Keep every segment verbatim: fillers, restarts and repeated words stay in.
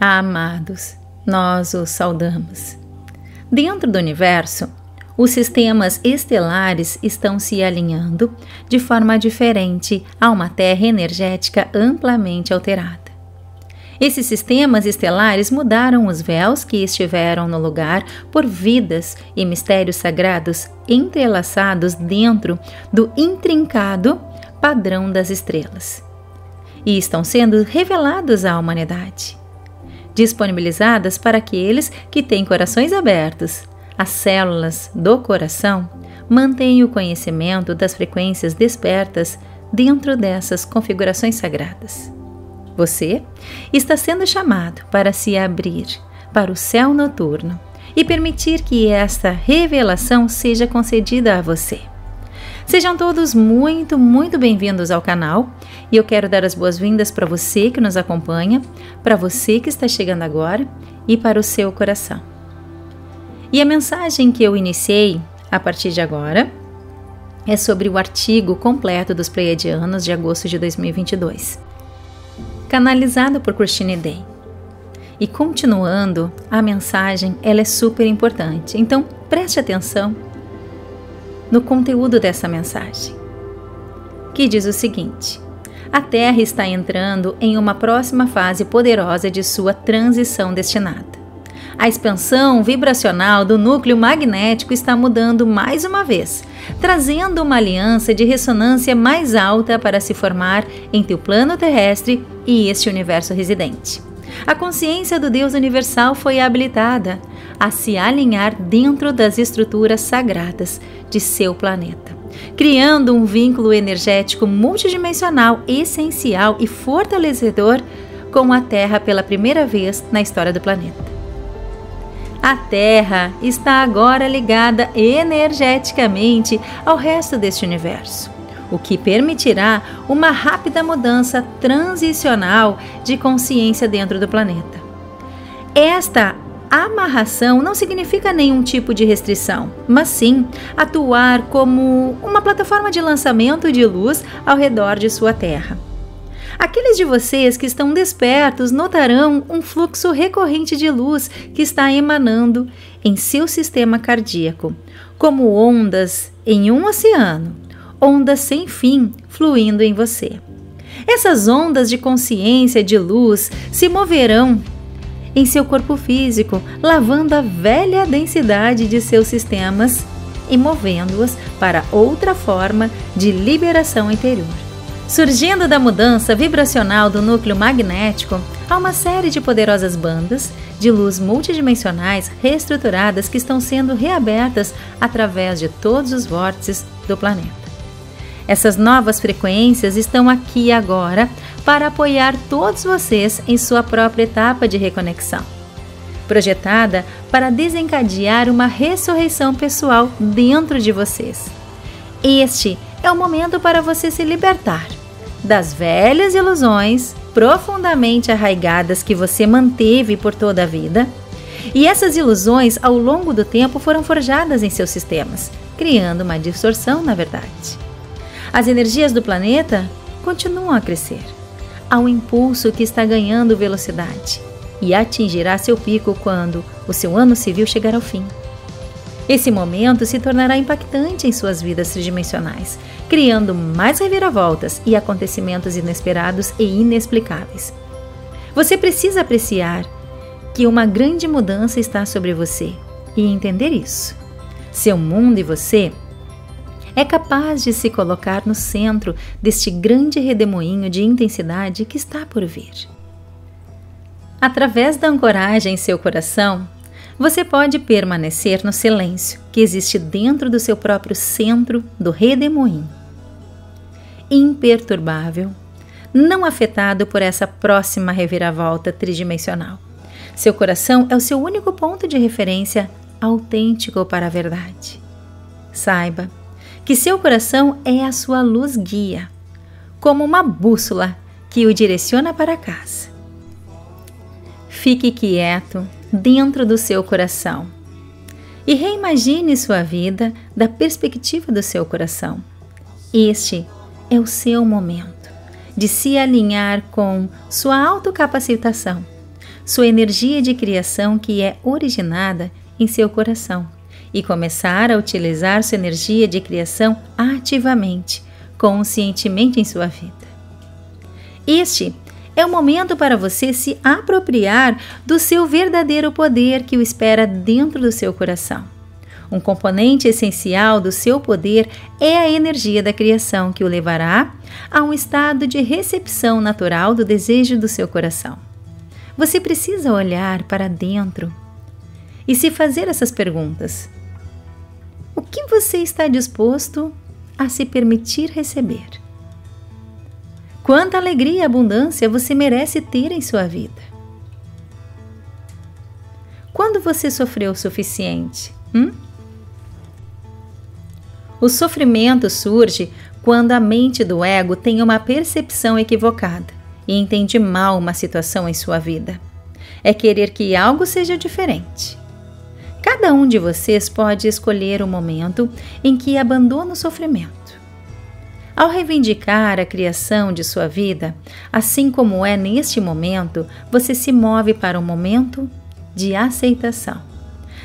Amados, nós os saudamos. Dentro do universo, os sistemas estelares estão se alinhando de forma diferente a uma Terra energética amplamente alterada. Esses sistemas estelares mudaram os véus que estiveram no lugar por vidas e mistérios sagrados entrelaçados dentro do intrincado padrão das estrelas. E estão sendo revelados à humanidade, disponibilizadas para aqueles que têm corações abertos. As células do coração mantêm o conhecimento das frequências despertas dentro dessas configurações sagradas. Você está sendo chamado para se abrir para o céu noturno e permitir que esta revelação seja concedida a você. Sejam todos muito, muito bem-vindos ao canal, e eu quero dar as boas-vindas para você que nos acompanha, para você que está chegando agora e para o seu coração. E a mensagem que eu iniciei a partir de agora é sobre o artigo completo dos Pleiadianos de agosto de dois mil e vinte e dois, canalizado por Christine Day. E continuando, a mensagem ela é super importante, então preste atenção no conteúdo dessa mensagem, que diz o seguinte: a Terra está entrando em uma próxima fase poderosa de sua transição destinada. A expansão vibracional do núcleo magnético está mudando mais uma vez, trazendo uma aliança de ressonância mais alta para se formar entre o plano terrestre e este universo residente. A consciência do Deus Universal foi habilitada a se alinhar dentro das estruturas sagradas de seu planeta, criando um vínculo energético multidimensional essencial e fortalecedor com a Terra pela primeira vez na história do planeta. A Terra está agora ligada energeticamente ao resto deste universo, o que permitirá uma rápida mudança transicional de consciência dentro do planeta. Esta amarração não significa nenhum tipo de restrição, mas sim atuar como uma plataforma de lançamento de luz ao redor de sua Terra. Aqueles de vocês que estão despertos notarão um fluxo recorrente de luz que está emanando em seu sistema cardíaco, como ondas em um oceano, ondas sem fim fluindo em você. Essas ondas de consciência de luz se moverão em seu corpo físico, lavando a velha densidade de seus sistemas e movendo-as para outra forma de liberação interior. Surgindo da mudança vibracional do núcleo magnético, há uma série de poderosas bandas de luz multidimensionais reestruturadas que estão sendo reabertas através de todos os vórtices do planeta. Essas novas frequências estão aqui agora para apoiar todos vocês em sua própria etapa de reconexão, projetada para desencadear uma ressurreição pessoal dentro de vocês. Este é o momento para você se libertar das velhas ilusões profundamente arraigadas que você manteve por toda a vida. E essas ilusões, ao longo do tempo, foram forjadas em seus sistemas, criando uma distorção na verdade. As energias do planeta continuam a crescer. Há um impulso que está ganhando velocidade e atingirá seu pico quando o seu ano civil chegar ao fim. Esse momento se tornará impactante em suas vidas tridimensionais, criando mais reviravoltas e acontecimentos inesperados e inexplicáveis. Você precisa apreciar que uma grande mudança está sobre você e entender isso. Seu mundo e você é capaz de se colocar no centro deste grande redemoinho de intensidade que está por vir. Através da ancoragem em seu coração, você pode permanecer no silêncio que existe dentro do seu próprio centro do redemoinho, imperturbável, não afetado por essa próxima reviravolta tridimensional. Seu coração é o seu único ponto de referência autêntico para a verdade. Saiba que seu coração é a sua luz guia, como uma bússola que o direciona para casa. Fique quieto dentro do seu coração, e reimagine sua vida da perspectiva do seu coração. Este é o seu momento de se alinhar com sua autocapacitação, sua energia de criação que é originada em seu coração, e começar a utilizar sua energia de criação ativamente, conscientemente em sua vida. Este é o momento para você se apropriar do seu verdadeiro poder que o espera dentro do seu coração. Um componente essencial do seu poder é a energia da criação que o levará a um estado de recepção natural do desejo do seu coração. Você precisa olhar para dentro e se fazer essas perguntas. O que você está disposto a se permitir receber? Quanta alegria e abundância você merece ter em sua vida? Quando você sofreu o suficiente? Hum? O sofrimento surge quando a mente do ego tem uma percepção equivocada e entende mal uma situação em sua vida. É querer que algo seja diferente. Cada um de vocês pode escolher o momento em que abandona o sofrimento. Ao reivindicar a criação de sua vida, assim como é neste momento, você se move para um momento de aceitação.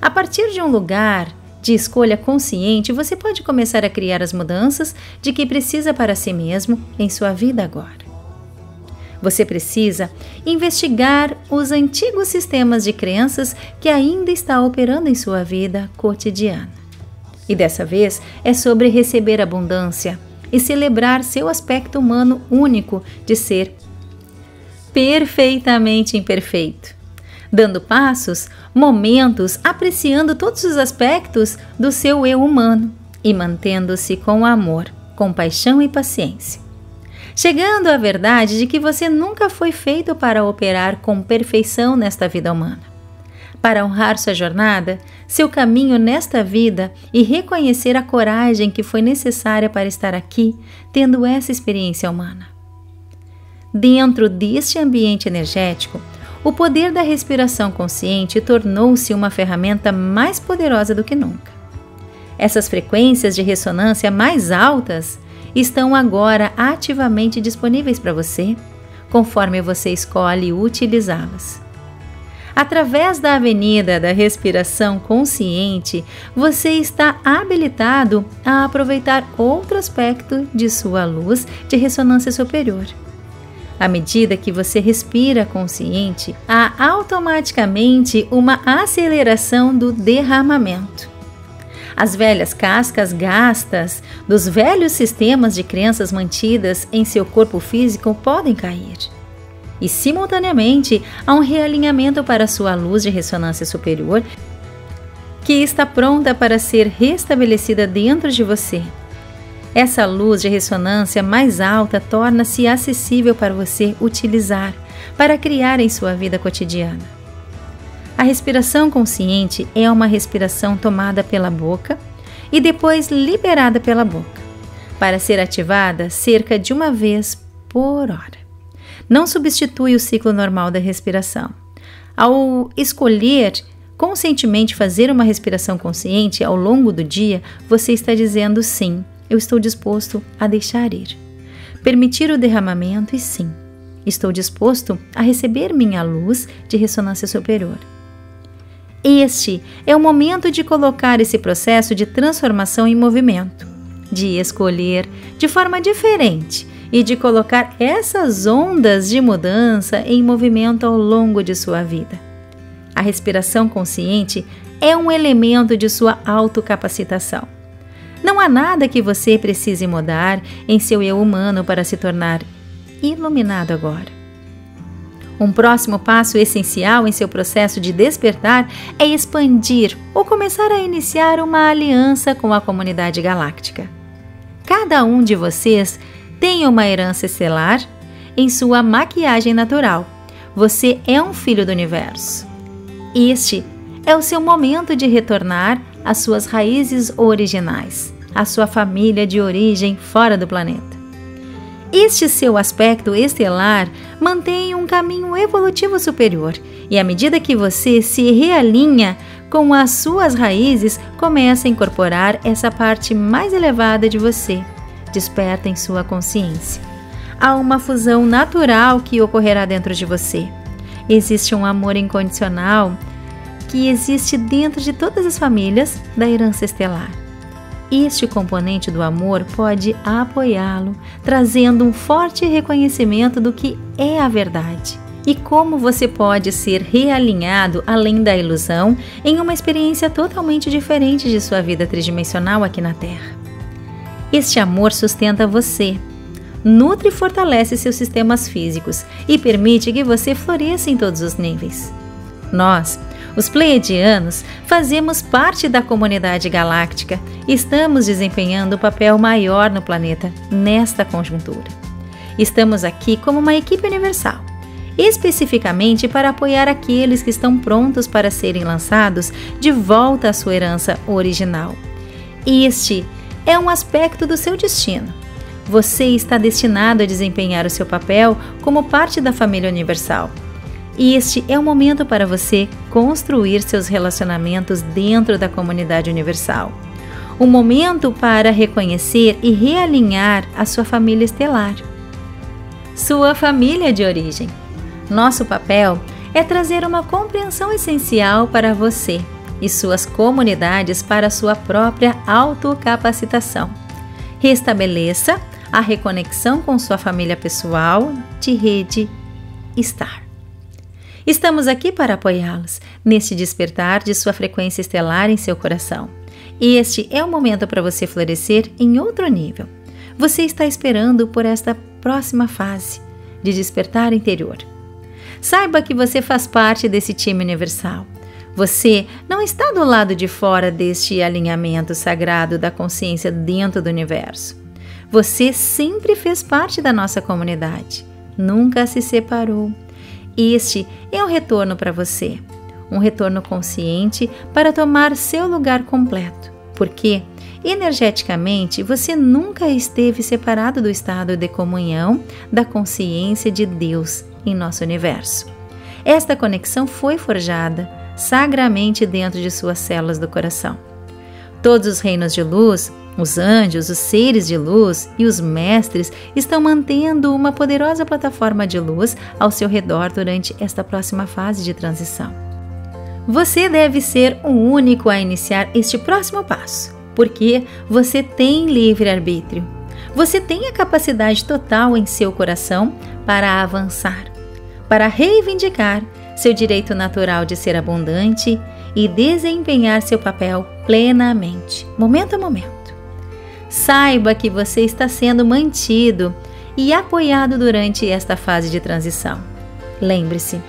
A partir de um lugar de escolha consciente, você pode começar a criar as mudanças de que precisa para si mesmo em sua vida agora. Você precisa investigar os antigos sistemas de crenças que ainda está operando em sua vida cotidiana. E dessa vez é sobre receber abundância e celebrar seu aspecto humano único de ser perfeitamente imperfeito, dando passos, momentos, apreciando todos os aspectos do seu eu humano e mantendo-se com amor, compaixão e paciência, chegando à verdade de que você nunca foi feito para operar com perfeição nesta vida humana. Para honrar sua jornada, seu caminho nesta vida e reconhecer a coragem que foi necessária para estar aqui, tendo essa experiência humana. Dentro deste ambiente energético, o poder da respiração consciente tornou-se uma ferramenta mais poderosa do que nunca. Essas frequências de ressonância mais altas estão agora ativamente disponíveis para você, conforme você escolhe utilizá-las. Através da avenida da respiração consciente, você está habilitado a aproveitar outro aspecto de sua luz de ressonância superior. À medida que você respira consciente, há automaticamente uma aceleração do derramamento. As velhas cascas gastas dos velhos sistemas de crenças mantidas em seu corpo físico podem cair. E, simultaneamente, há um realinhamento para sua luz de ressonância superior que está pronta para ser restabelecida dentro de você. Essa luz de ressonância mais alta torna-se acessível para você utilizar, para criar em sua vida cotidiana. A respiração consciente é uma respiração tomada pela boca e depois liberada pela boca, para ser ativada cerca de uma vez por hora. Não substitui o ciclo normal da respiração. Ao escolher conscientemente fazer uma respiração consciente ao longo do dia, você está dizendo sim, eu estou disposto a deixar ir. Permitir o derramamento e sim, estou disposto a receber minha luz de ressonância superior. Este é o momento de colocar esse processo de transformação em movimento, de escolher de forma diferente, e de colocar essas ondas de mudança em movimento ao longo de sua vida. A respiração consciente é um elemento de sua autocapacitação. Não há nada que você precise mudar em seu eu humano para se tornar iluminado agora. Um próximo passo essencial em seu processo de despertar é expandir ou começar a iniciar uma aliança com a comunidade galáctica. Cada um de vocês tem uma herança estelar em sua maquiagem natural. Você é um filho do universo. Este é o seu momento de retornar às suas raízes originais, à sua família de origem fora do planeta. Este seu aspecto estelar mantém um caminho evolutivo superior e à medida que você se realinha com as suas raízes, começa a incorporar essa parte mais elevada de você. Desperta em sua consciência. Há uma fusão natural que ocorrerá dentro de você. Existe um amor incondicional que existe dentro de todas as famílias da herança estelar. Este componente do amor pode apoiá-lo, trazendo um forte reconhecimento do que é a verdade e como você pode ser realinhado além da ilusão em uma experiência totalmente diferente de sua vida tridimensional aqui na Terra. Este amor sustenta você, nutre e fortalece seus sistemas físicos e permite que você floresça em todos os níveis. Nós, os Pleiadianos, fazemos parte da comunidade galáctica e estamos desempenhando um papel maior no planeta nesta conjuntura. Estamos aqui como uma equipe universal, especificamente para apoiar aqueles que estão prontos para serem lançados de volta à sua herança original. Este é um aspecto do seu destino. Você está destinado a desempenhar o seu papel como parte da família universal. E este é o momento para você construir seus relacionamentos dentro da comunidade universal. Um momento para reconhecer e realinhar a sua família estelar. Sua família de origem. Nosso papel é trazer uma compreensão essencial para você e suas comunidades para sua própria autocapacitação. Restabeleça a reconexão com sua família pessoal de rede estar. Estamos aqui para apoiá-los neste despertar de sua frequência estelar em seu coração. E este é o momento para você florescer em outro nível. Você está esperando por esta próxima fase de despertar interior. Saiba que você faz parte desse time universal. Você não está do lado de fora deste alinhamento sagrado da consciência dentro do universo. Você sempre fez parte da nossa comunidade. Nunca se separou. Este é um retorno para você, um retorno consciente para tomar seu lugar completo, porque energeticamente você nunca esteve separado do estado de comunhão da consciência de Deus em nosso universo. Esta conexão foi forjada sagramente dentro de suas células do coração. Todos os reinos de luz, os anjos, os seres de luz e os mestres estão mantendo uma poderosa plataforma de luz ao seu redor durante esta próxima fase de transição. Você deve ser o único a iniciar este próximo passo, porque você tem livre-arbítrio. Você tem a capacidade total em seu coração para avançar, para reivindicar seu direito natural de ser abundante e desempenhar seu papel plenamente, momento a momento. Saiba que você está sendo mantido e apoiado durante esta fase de transição. Lembre-se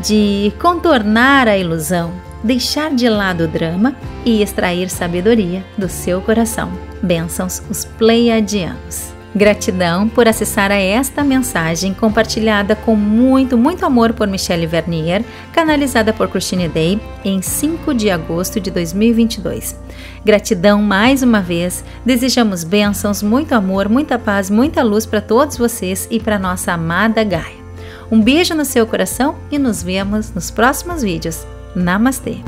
de contornar a ilusão, deixar de lado o drama e extrair sabedoria do seu coração. Bênçãos, os Pleiadianos. Gratidão por acessar a esta mensagem compartilhada com muito, muito amor por Michele Vernier, canalizada por Christine Day em cinco de agosto de dois mil e vinte e dois. Gratidão mais uma vez, desejamos bênçãos, muito amor, muita paz, muita luz para todos vocês e para nossa amada Gaia. Um beijo no seu coração e nos vemos nos próximos vídeos. Namastê!